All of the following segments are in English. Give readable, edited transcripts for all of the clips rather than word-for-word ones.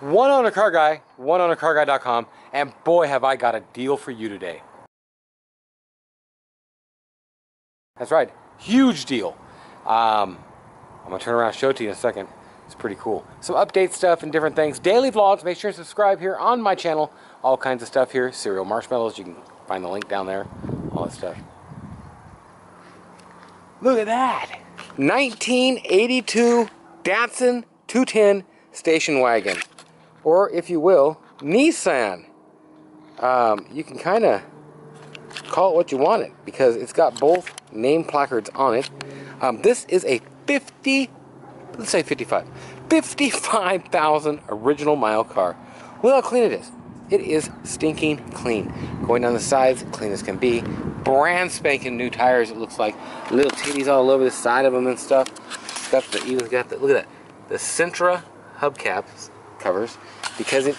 One Owner Car Guy, OneOwnerCarGuy.com, and boy have I got a deal for you today. That's right, huge deal. I'm going to turn around and show it to you in a second. It's pretty cool. Some update stuff and different things. Daily vlogs. Make sure to subscribe here on my channel. All kinds of stuff here. Cereal marshmallows. You can find the link down there. All that stuff. Look at that. 1982 Datsun 210 station wagon. Or, if you will, Nissan. You can kind of call it what you want it, because it's got both name placards on it. This is a 55,000 original mile car. Look how clean it is. It is stinking clean. Going down the sides, clean as can be. Brand spanking new tires, it looks like. Little titties all over the side of them and stuff. It's got the, even got the, look at that, the Sentra hubcap covers, because it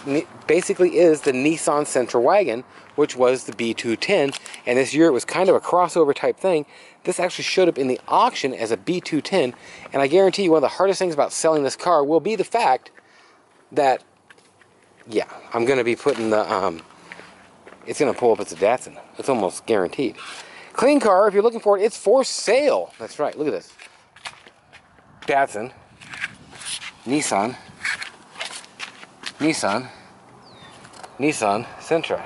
basically is the Nissan Sentra wagon, which was the B210, and this year it was kind of a crossover type thing. This actually showed up in the auction as a B210, and I guarantee you one of the hardest things about selling this car will be the fact that, yeah, I'm going to be putting the, it's going to pull up as a Datsun. It's almost guaranteed. Clean car, if you're looking for it, it's for sale. That's right, look at this. Datsun, Nissan, Nissan, Nissan Sentra.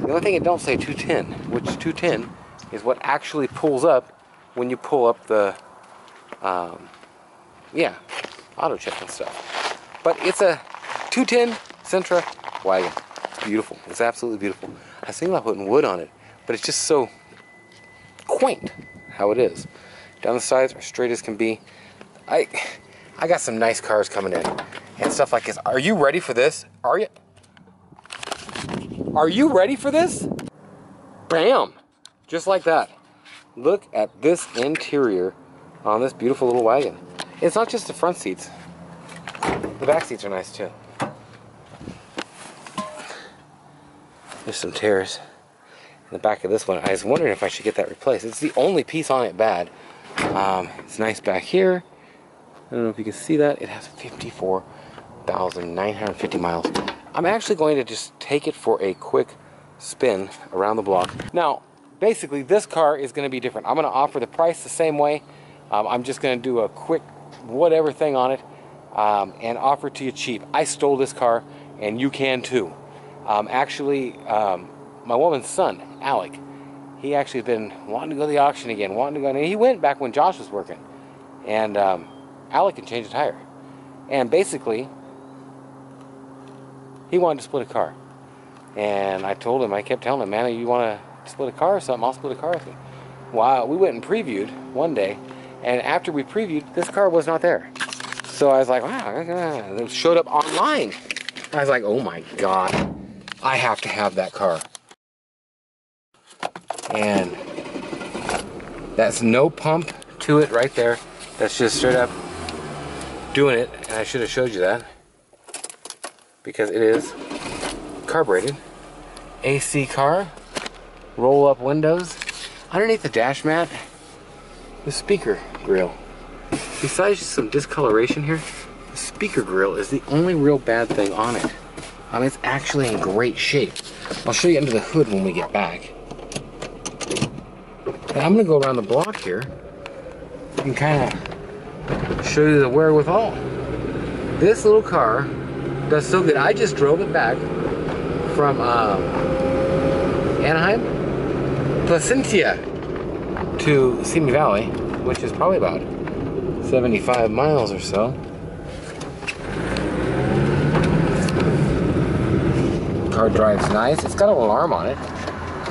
The only thing it don't say 210, which 210 is what actually pulls up when you pull up the, yeah, auto check and stuff. But it's a 210 Sentra wagon. Beautiful. It's absolutely beautiful. I was thinking about putting wood on it, but it's just so quaint how it is. Down the sides are straight as can be. I got some nice cars coming in and stuff like this. Are you ready for this? Are you? Are you ready for this? Bam! Just like that. Look at this interior on this beautiful little wagon. It's not just the front seats. The back seats are nice too. There's some tears in the back of this one. I was wondering if I should get that replaced. It's the only piece on it bad. It's nice back here. I don't know if you can see that. It has 54,950 miles. I'm actually going to just take it for a quick spin around the block. Now, basically, this car is going to be different. I'm going to offer the price the same way. I'm just going to do a quick whatever thing on it and offer it to you cheap. I stole this car, and you can too. Actually, my woman's son, Alec, he actually has been wanting to go to the auction again, and he went back when Josh was working. And Alec can change a tire. And basically, he wanted to split a car. And I told him, I kept telling him, man, you want to split a car or something? I'll split a car with you. Well, we went and previewed one day, and after we previewed, this car was not there. So I was like, wow, it showed up online. I was like, oh my God, I have to have that car. And that's no pump to it right there. That's just straight up doing it, and I should have showed you that, because it is carbureted, AC car, roll up windows. Underneath the dash mat, the speaker grill. Besides some discoloration here, the speaker grill is the only real bad thing on it. It's actually in great shape. I'll show you under the hood when we get back. And I'm gonna go around the block here and kind of show you the wherewithal. This little car does so good. I just drove it back from Anaheim, Placentia to Simi Valley, which is probably about 75 miles or so. Car drives nice. It's got an alarm on it,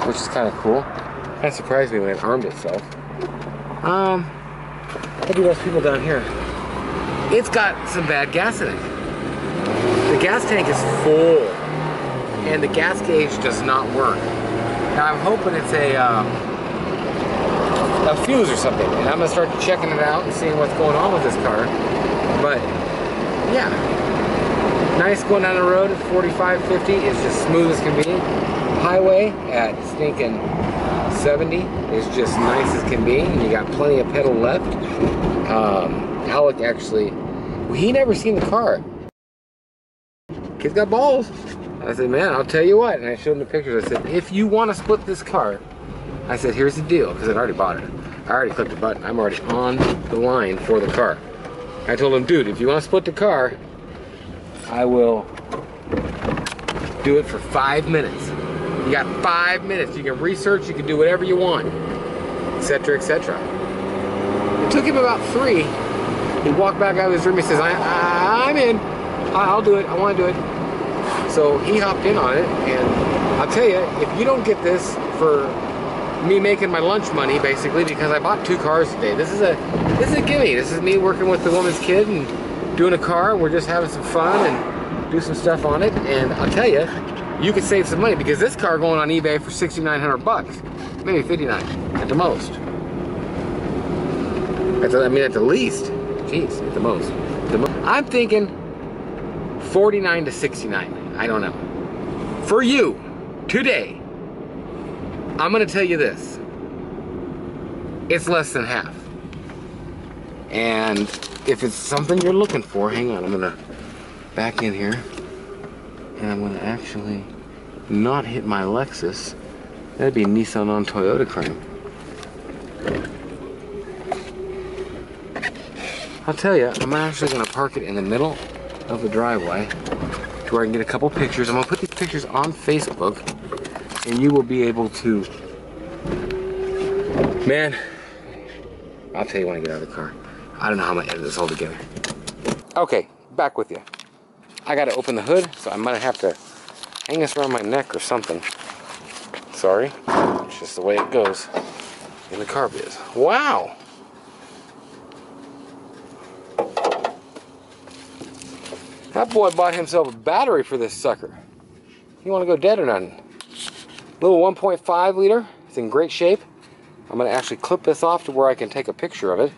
which is kind of cool. That surprised me when it armed itself. Look at those people down here. It's got some bad gas in it. The gas tank is full, and the gas gauge does not work. Now I'm hoping it's a fuse or something, and I'm gonna start checking it out and seeing what's going on with this car. But yeah, nice going down the road at 45, 50. It's just smooth as can be. Highway at stinking 70 is just nice as can be, and you got plenty of pedal left. Alec actually, he never seen the car. kid's got balls. I said, man, I'll tell you what. And I showed him the pictures. I said, if you want to split this car, I said, here's the deal, because I'd already bought it. I already clicked the button. I'm already on the line for the car. I told him, dude, if you want to split the car, I will do it for 5 minutes. You got 5 minutes. You can research, you can do whatever you want, etc., etc. It took him about 3. He walked back out of his room. He says, I'm in. I'll do it. I want to do it. So he hopped in on it, and I'll tell you, if you don't get this for me making my lunch money, basically, because I bought 2 cars today. This is a gimme. This is me working with the woman's kid and doing a car. We're just having some fun and do some stuff on it. And I'll tell you, you could save some money, because this car going on eBay for $6,900 bucks, maybe $5,900 at the most. I mean, at the least. Jeez, at the most. I'm thinking $49,000 to $69,000. I don't know. For you, today, I'm gonna tell you this. It's less than half. And if it's something you're looking for, hang on, I'm gonna back in here. And I'm gonna actually not hit my Lexus. That'd be Nissan on Toyota crime. I'll tell you, I'm actually gonna park it in the middle of the driveway, where I can get a couple pictures. I'm gonna put these pictures on Facebook, and you will be able to, man, I'll tell you when I get out of the car. I don't know how I'm gonna edit this all together. Okay, back with you. I gotta open the hood, so I might have to hang this around my neck or something. Sorry, it's just the way it goes in the car biz. Wow. That boy bought himself a battery for this sucker. You want to go dead or nothing? Little 1.5 liter. It's in great shape. I'm going to actually clip this off to where I can take a picture of it.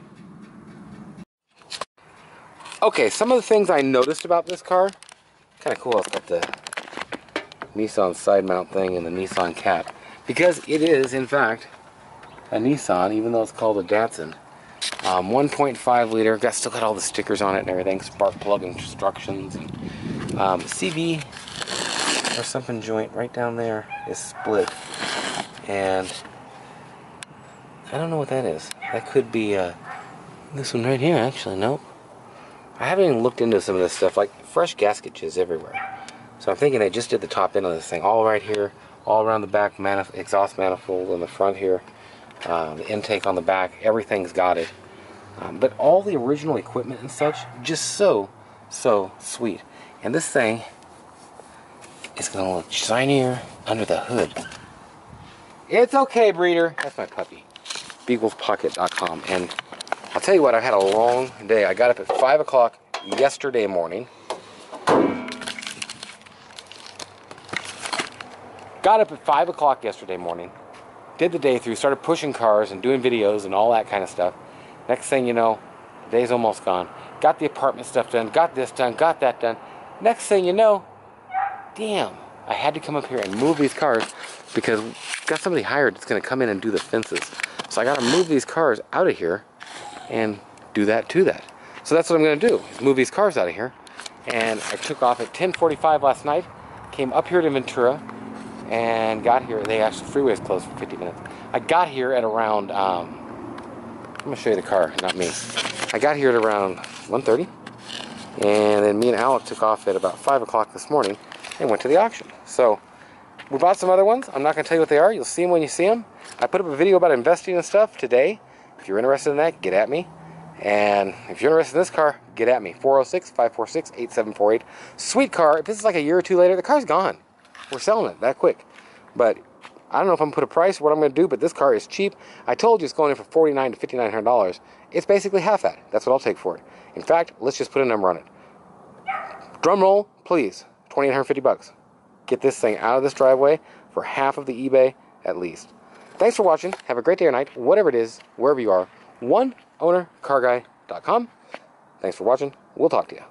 Okay, some of the things I noticed about this car. Kind of cool. It's got the Nissan side mount thing and the Nissan cap. Because it is, in fact, a Nissan, even though it's called a Datsun. 1.5 liter, still got all the stickers on it and everything, spark plug instructions, and CV or something joint right down there is split, and I don't know what that is. That could be this one right here, actually. Nope, I haven't even looked into some of this stuff. Like, fresh gasket is everywhere, so I'm thinking they just did the top end of this thing, all right here, all around the back exhaust manifold on the front here. The intake on the back, everything's got it. But all the original equipment and such, just so sweet. And this thing is gonna look shinier under the hood. It's okay, breeder. That's my puppy. Beaglespocket.com. And I'll tell you what, I've had a long day. I got up at 5 o'clock yesterday morning. Did the day through, started pushing cars and doing videos and all that kind of stuff. Next thing you know, the day's almost gone. Got the apartment stuff done, got this done, got that done. Next thing you know, damn, I had to come up here and move these cars because I've got somebody hired that's gonna come in and do the fences. So I gotta move these cars out of here and do that to that. So that's what I'm gonna do, is move these cars out of here. And I took off at 10:45 last night, came up here to Ventura, and got here. They actually, the freeway is closed for 50 minutes. I got here at around, I'm gonna show you the car, not me. I got here at around 1:30, and then me and Alec took off at about 5 o'clock this morning and went to the auction. So we bought some other ones. I'm not gonna tell you what they are. You'll see them when you see them. I put up a video about investing and stuff today. If you're interested in that, get at me. And if you're interested in this car, get at me. 406-546-8748. Sweet car. If this is like a year or two later, the car's gone. We're selling it that quick. But I don't know if I'm gonna put a price or what I'm gonna do, but this car is cheap. I told you it's going in for $4,900 to $5,900. It's basically half that. That's what I'll take for it. In fact, let's just put a number on it. Drum roll, please. $2,850 bucks. Get this thing out of this driveway for half of the eBay at least. Thanks for watching. Have a great day or night, whatever it is, wherever you are. OneOwnerCarGuy.com. Thanks for watching. We'll talk to you.